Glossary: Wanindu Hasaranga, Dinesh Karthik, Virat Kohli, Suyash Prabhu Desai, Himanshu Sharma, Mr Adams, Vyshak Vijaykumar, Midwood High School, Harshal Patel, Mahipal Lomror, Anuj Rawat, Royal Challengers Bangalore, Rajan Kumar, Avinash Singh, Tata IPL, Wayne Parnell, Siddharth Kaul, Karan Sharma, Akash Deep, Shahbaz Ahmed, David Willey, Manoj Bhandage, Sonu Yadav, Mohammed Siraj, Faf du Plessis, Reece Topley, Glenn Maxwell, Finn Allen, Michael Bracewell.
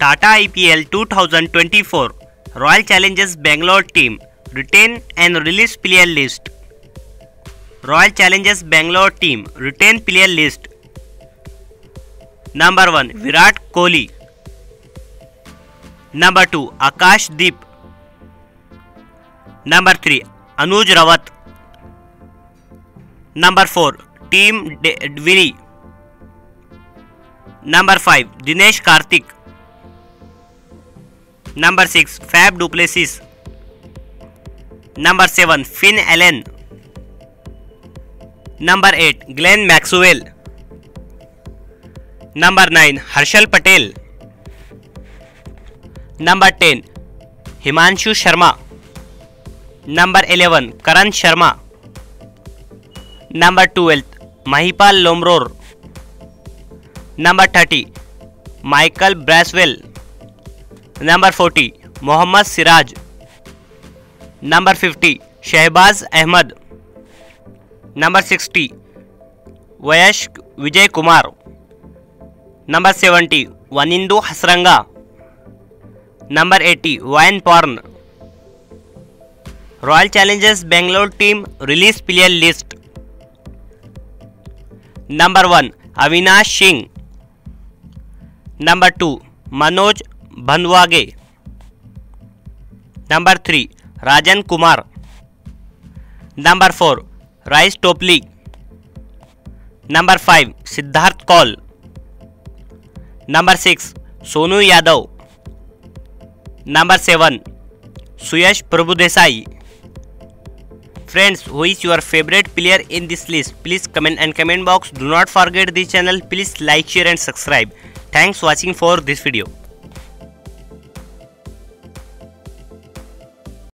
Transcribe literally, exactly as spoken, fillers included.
Tata I P L twenty twenty-four Royal Challengers Bangalore team retain and release player list. Royal Challengers Bangalore team retain player list. Number one Virat Kohli, Number two Akash Deep, Number three Anuj Rawat, Number four Team David Willey, Number five Dinesh Karthik, Number six Faf du Plessis, Number seven Finn Allen, Number eight Glenn Maxwell, Number nine Harshal Patel, Number ten Himanshu Sharma, Number eleven Karan Sharma, Number twelve Mahipal Lomror, Number thirty Michael Bracewell, Number forty Mohammed Siraj, Number fifty Shahbaz Ahmed, Number sixty Vyshak Vijaykumar, Number seventy Wanindu Hasaranga, Number eighty Wayne Parnell. Royal Challengers Bangalore team release player list. Number one Avinash Singh, Number two Manoj Bhandage, Number three Rajan Kumar, Number four Reece Topley, Number five Siddharth Kaul, Number six Sonu Yadav, Number seven Suyash Prabhu Desai. Friends, who is your favorite player in this list? Please comment and comment box. Do not forget this channel. Please like, share and subscribe. Thanks watching for this video.